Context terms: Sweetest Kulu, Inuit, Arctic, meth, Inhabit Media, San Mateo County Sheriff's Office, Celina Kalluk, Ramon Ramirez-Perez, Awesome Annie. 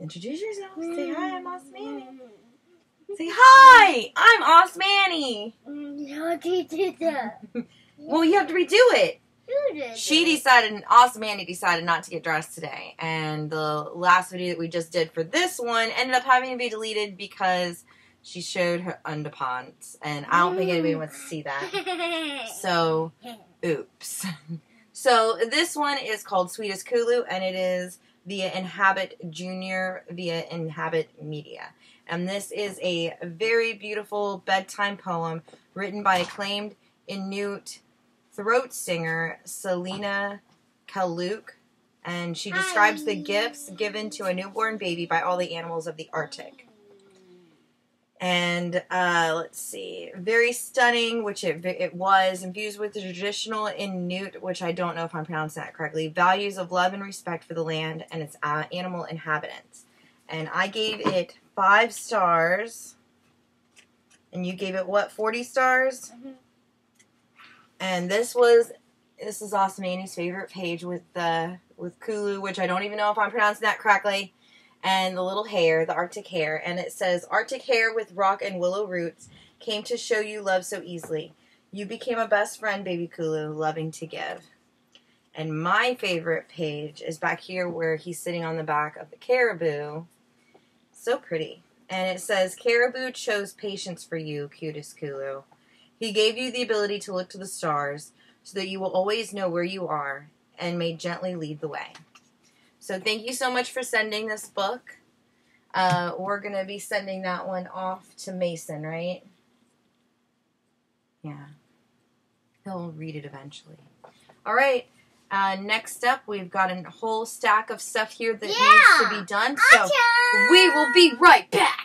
Introduce yourself. Say hi, I'm AwesomeAnnie. Say hi, I'm AwesomeAnnie. No, she did that. Well, you have to redo it. She decided, and AwesomeAnnie decided not to get dressed today. And the last video that we just did for this one ended up having to be deleted because she showed her underpants. And I don't think anybody wants to see that. So, oops. So, this one is called Sweetest Kulu, and it is via Inhabit Junior, via Inhabit Media. And this is a very beautiful bedtime poem written by acclaimed Inuit throat singer Celina Kalluk, and she describes the gifts given to a newborn baby by all the animals of the Arctic. And let's see, very stunning, which it was, infused with the traditional Inuit, which I don't know if I'm pronouncing that correctly, values of love and respect for the land and its animal inhabitants. And I gave it 5 stars, and you gave it what, 40 stars? Mm-hmm. And this is AwesomeAnnie's favorite page with Kulu, which I don't even know if I'm pronouncing that correctly, and the little hare, the Arctic hare, and it says, Arctic hare with rock and willow roots came to show you love so easily. You became a best friend, baby Kulu, loving to give. And my favorite page is back here where he's sitting on the back of the caribou. So pretty. And it says, caribou chose patience for you, cutest Kulu. He gave you the ability to look to the stars so that you will always know where you are and may gently lead the way. So thank you so much for sending this book. We're going to be sending that one off to Mason, right? Yeah. He'll read it eventually. All right. Next up, we've got a whole stack of stuff here that needs to be done. So we will be right back.